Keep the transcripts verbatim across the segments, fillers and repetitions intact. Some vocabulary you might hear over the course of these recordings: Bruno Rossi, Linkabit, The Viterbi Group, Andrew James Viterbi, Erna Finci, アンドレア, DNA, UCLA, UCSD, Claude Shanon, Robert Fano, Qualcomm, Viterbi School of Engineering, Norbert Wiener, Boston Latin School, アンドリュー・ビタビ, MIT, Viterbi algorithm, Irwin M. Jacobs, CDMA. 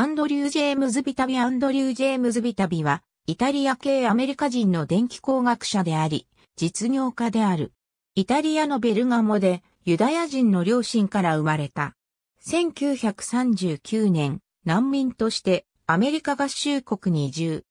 アンドリュー・ジェームズ・ビタビアンドリュー・ジェームズ・ビタビは、イタリア系アメリカ人の電気工学者であり、実業家である。イタリアのベルガモで、ユダヤ人の両親から生まれた。せんきゅうひゃくさんじゅうきゅうねん、難民としてアメリカ合衆国に移住。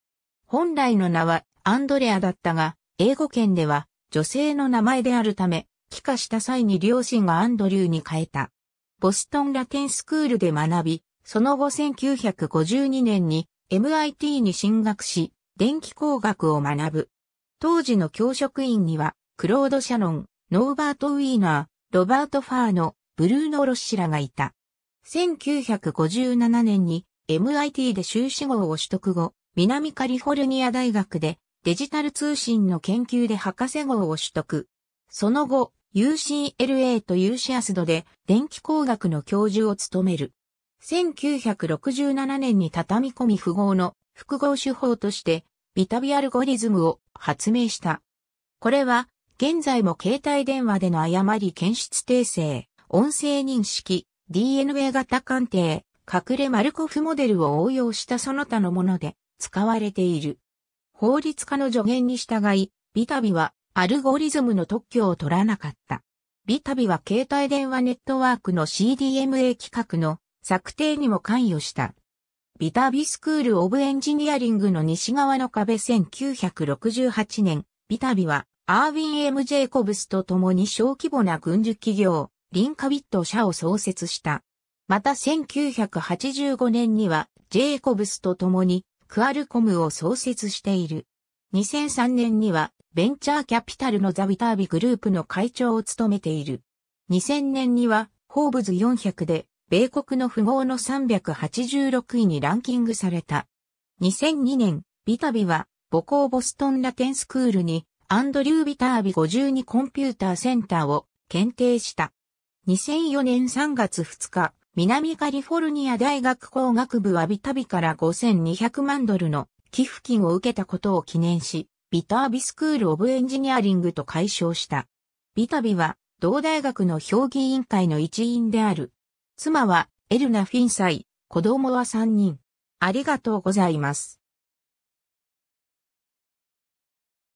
本来の名はアンドレアだったが、英語圏では女性の名前であるため、帰化した際に両親がアンドリューに変えた。ボストンラテンスクールで学び、その後せんきゅうひゃくごじゅうにねんに エムアイティー に進学し、電気工学を学ぶ。当時の教職員には、クロード・シャロン、ノーバート・ウィーナー、ロバート・ファーノ、ブルーノ・ロッシらがいた。せんきゅうひゃくごじゅうななねんに エムアイティー で修士号を取得後、南カリフォルニア大学でデジタル通信の研究で博士号を取得。その後、ユーシーエルエー と ユーシーエスディー で電気工学の教授を務める。せんきゅうひゃくろくじゅうななねんに畳み込み符号の複合手法としてビタビアルゴリズムを発明した。これは現在も携帯電話での誤り検出訂正、音声認識、ディーエヌエー 型鑑定、隠れマルコフモデルを応用したその他のもので使われている。法律家の助言に従い、ビタビはアルゴリズムの特許を取らなかった。ビタビは携帯電話ネットワークの シーディーエムエー 規格の策定にも関与した。ビタビスクール・オブ・エンジニアリングの西側の壁せんきゅうひゃくろくじゅうはちねん、ビタビはアーウィン・エム・ジェイコブスと共に小規模な軍需企業、リンカビット社を創設した。またせんきゅうひゃくはちじゅうごねんにはジェイコブスと共にクアルコムを創設している。にせんさんねんにはベンチャーキャピタルのザ・ビタビグループの会長を務めている。にせんねんにはフォーブズよんひゃくで米国の富豪のさんびゃくはちじゅうろくいにランキングされた。にせんにねん、ビタビは母校ボストンラテンスクールにアンドリュー・ビタービごじゅうにコンピューターセンターを検定した。にせんよねんさんがつふつか、南カリフォルニア大学工学部はビタビからごせんにひゃくまんドルの寄付金を受けたことを記念し、ビタービスクール・オブ・エンジニアリングと改称した。ビタビは同大学の評議委員会の一員である。妻はエルナ・フィンサイ、子供はさんにん。ありがとうございます。